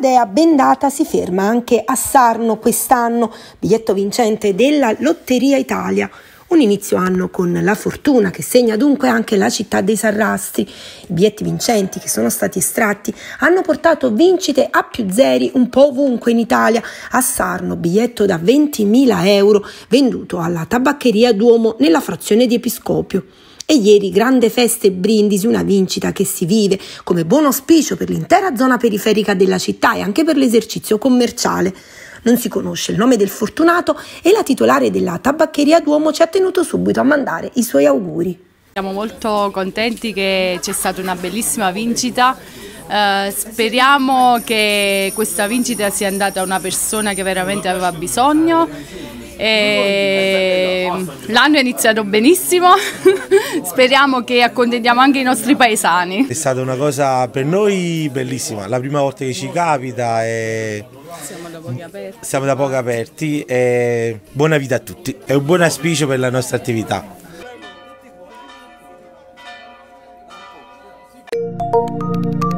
dea bendata si ferma anche a Sarno quest'anno, biglietto vincente della Lotteria Italia. Un inizio anno con la fortuna che segna dunque anche la città dei Sarrastri. I biglietti vincenti che sono stati estratti hanno portato vincite a +0 un po' ovunque in Italia. A Sarno biglietto da 20.000 euro venduto alla Tabaccheria Duomo nella frazione di Episcopio. E ieri grande festa e brindisi, una vincita che si vive come buon auspicio per l'intera zona periferica della città e anche per l'esercizio commerciale. Non si conosce il nome del fortunato e la titolare della Tabaccheria Duomo ci ha tenuto subito a mandare i suoi auguri. Siamo molto contenti che c'è stata una bellissima vincita. Speriamo che questa vincita sia andata a una persona che veramente aveva bisogno. L'anno è iniziato benissimo, speriamo che accontentiamo anche i nostri paesani. È stata una cosa per noi bellissima, la prima volta che ci capita e siamo da poco aperti e buona vita a tutti, è un buon auspicio per la nostra attività.